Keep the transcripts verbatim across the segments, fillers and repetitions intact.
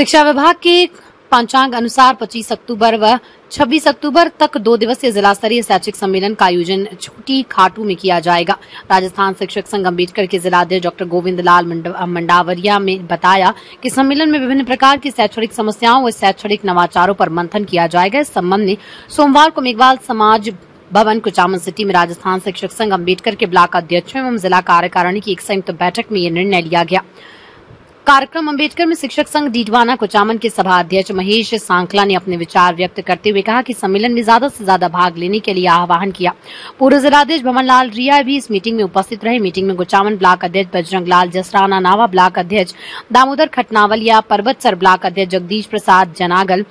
शिक्षा विभाग के पंचांग अनुसार पच्चीस अक्टूबर व छब्बीस अक्टूबर तक दो दिवसीय जिला स्तरीय शैक्षिक सम्मेलन का आयोजन छोटी खाटू में किया जाएगा। राजस्थान शिक्षक संघ अम्बेडकर के जिलाध्यक्ष डॉ गोविंद लाल मंडावरिया ने बताया कि सम्मेलन में विभिन्न प्रकार की शैक्षणिक समस्याओं व शैक्षणिक नवाचारों पर मंथन किया जाएगा। इस संबंध में सोमवार को मेघवाल समाज भवन कुचामन सिटी में राजस्थान शिक्षक संघ अम्बेडकर के ब्लॉक अध्यक्षों एवं जिला कार्यकारिणी की एक संयुक्त बैठक में यह निर्णय लिया गया। कार्यक्रम अम्बेडकर में शिक्षक संघ डीडवाना कुचामन के सभा अध्यक्ष महेश सांखला ने अपने विचार व्यक्त करते हुए कहा कि सम्मेलन में ज्यादा से ज्यादा भाग लेने के लिए आह्वान किया। पूर्व जिलाध्यक्ष भवन लाल रिया भी इस मीटिंग में उपस्थित रहे। मीटिंग में कुचामन ब्लॉक अध्यक्ष बजरंगलाल, जसराना नावा ब्लॉक अध्यक्ष दामोदर खटनावलिया, पर्वतसर ब्लॉक अध्यक्ष जगदीश प्रसाद जनागल,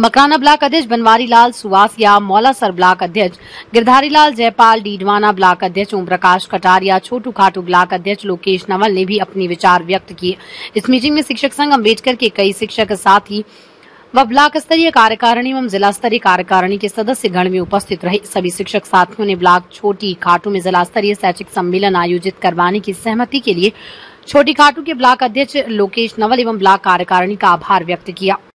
मकराना ब्लॉक अध्यक्ष बनवारी लाल सुवासिया, मौलासर ब्लॉक अध्यक्ष गिरधारी लाल जयपाल, डीडवाना ब्लॉक अध्यक्ष ओम प्रकाश कटारिया, छोटू खाटू ब्लॉक अध्यक्ष लोकेश नवल ने भी अपने विचार व्यक्त किए। इस मीटिंग में शिक्षक संघ अम्बेडकर के कई शिक्षक साथी व ब्लॉक स्तरीय कार्यकारिणी एवं जिला स्तरीय कार्यकारिणी के सदस्य गण में उपस्थित रहे। सभी शिक्षक साथियों ने ब्लॉक छोटी खाटू में जिला स्तरीय शैक्षिक सम्मेलन आयोजित करवाने की सहमति के लिए छोटी खाटू के ब्लॉक अध्यक्ष लोकेश नवल एवं ब्लॉक कार्यकारिणी का आभार व्यक्त किया।